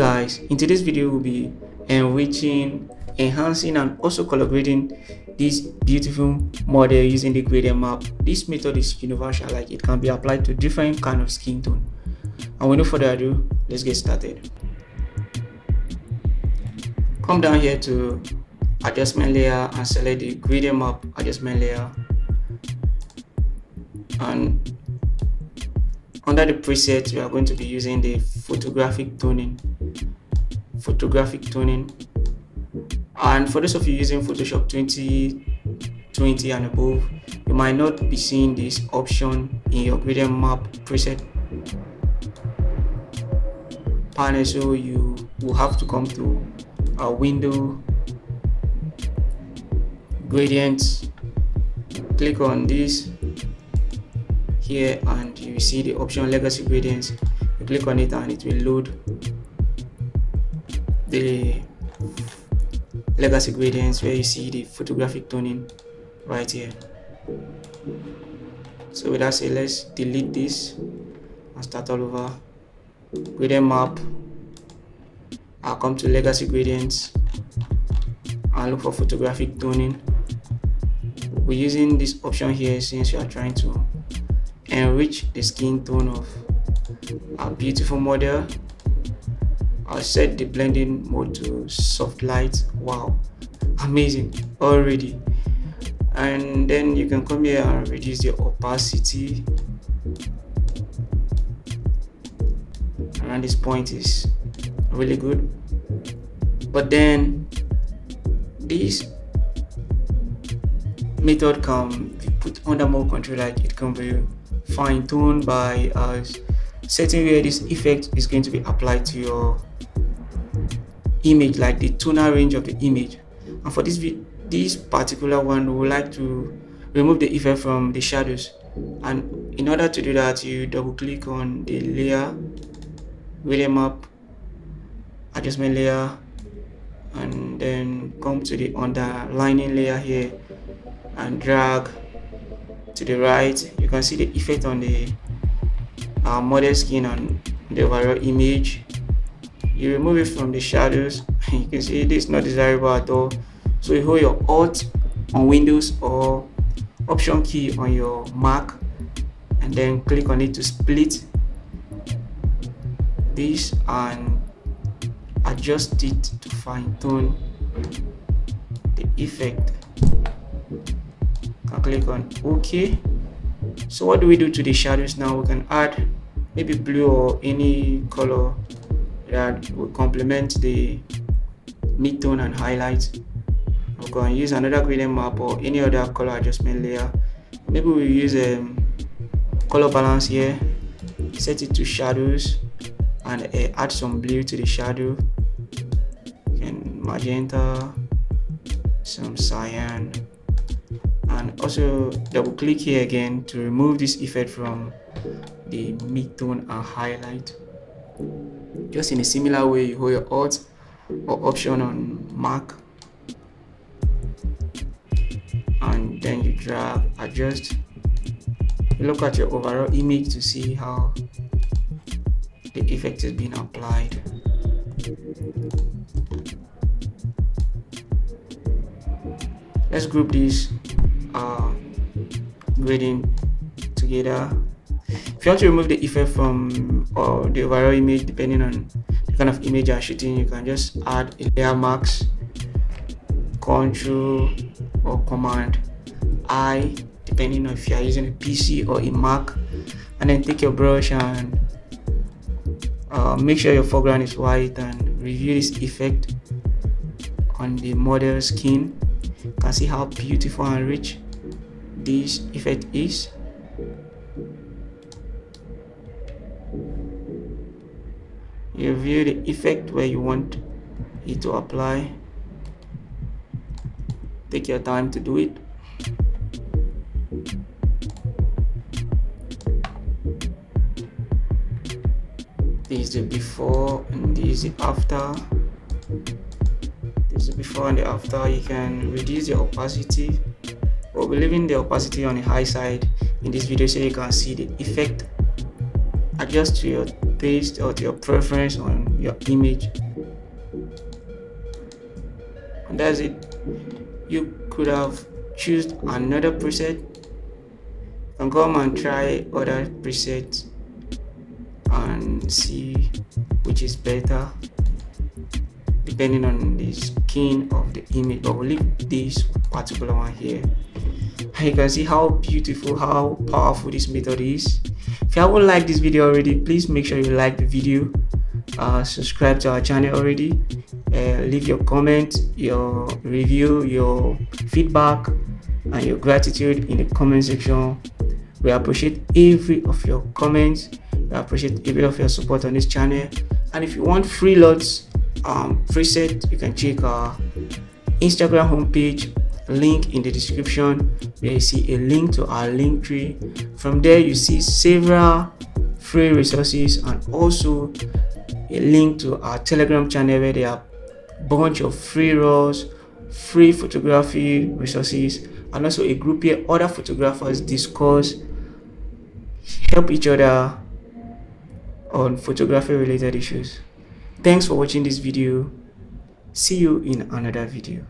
Guys, in today's video we'll be enriching, enhancing and also color grading this beautiful model using the gradient map. This method is universal, like it can be applied to different kind of skin tone, and with no further ado, let's get started. Come down here to adjustment layer and select the gradient map adjustment layer, and under the preset we are going to be using the photographic toning. And for those of you using Photoshop 2020 and above, you might not be seeing this option in your gradient map preset panel, so you will have to come to a window, gradients, click on this here, and you see the option legacy gradients. You click on it and it will load the legacy gradients where you see the photographic toning right here. So with that said, let's delete this and start all over. Gradient map, I'll come to legacy gradients and look for photographic toning. We're using this option here since we are trying to enrich the skin tone of our beautiful model. I'll set the blending mode to soft light. Wow, amazing already. And then you can come here and reduce the opacity. Around this point is really good, but then this method can be put under more control, like it can be fine-tuned by setting where this effect is going to be applied to your image, like the tonal range of the image. And for this particular one, we would like to remove the effect from the shadows, and in order to do that, you double click on the layer, gradient map adjustment layer, and then come to the underlining layer here and drag to the right. You can see the effect on the model skin and the overall image. You remove it from the shadows. You can see this is not desirable at all, so you hold your Alt on Windows or Option key on your Mac and then click on it to split this and adjust it to fine-tune the effect. Can click on OK. So what do we do to the shadows now? We can add maybe blue or any color that will complement the mid-tone and highlights. We can use another gradient map or any other color adjustment layer. Maybe we use a color balance here, set it to shadows, and add some blue to the shadow, and magenta, some cyan. And also double click here again to remove this effect from the mid-tone and highlight. Just in a similar way, you hold your Alt or Option on Mac and then you drag, adjust. You look at your overall image to see how the effect is being applied. Let's group this grading together. If you want to remove the effect from or the overall image, depending on the kind of image you are shooting, you can just add a layer mask, Control or Command I, depending on if you are using a PC or a Mac, and then take your brush and make sure your foreground is white and review this effect on the model skin. You can see how beautiful and rich this effect is. You review the effect where you want it to apply. Take your time to do it. This is the before and this is the after. This is the before and the after. You can reduce the opacity. We'll be leaving the opacity on the high side in this video so you can see the effect. Adjust to your taste or to your preference on your image, and that's it. You could have choose another preset and come and try other presets and see which is better depending on the skin of the image, but we'll leave this particular one here. And you can see how beautiful, how powerful this method is. If you haven't liked this video already, please make sure you like the video, subscribe to our channel already, leave your comment, your review, your feedback and your gratitude in the comment section. We appreciate every of your comments, we appreciate every of your support on this channel. And if you want free lots preset, you can check our Instagram homepage, link in the description where you see a link to our link tree. From there you see several free resources and also a link to our Telegram channel where there are a bunch of free roles, free photography resources, and also a group here other photographers discuss, help each other on photography related issues. Thanks for watching this video. See you in another video.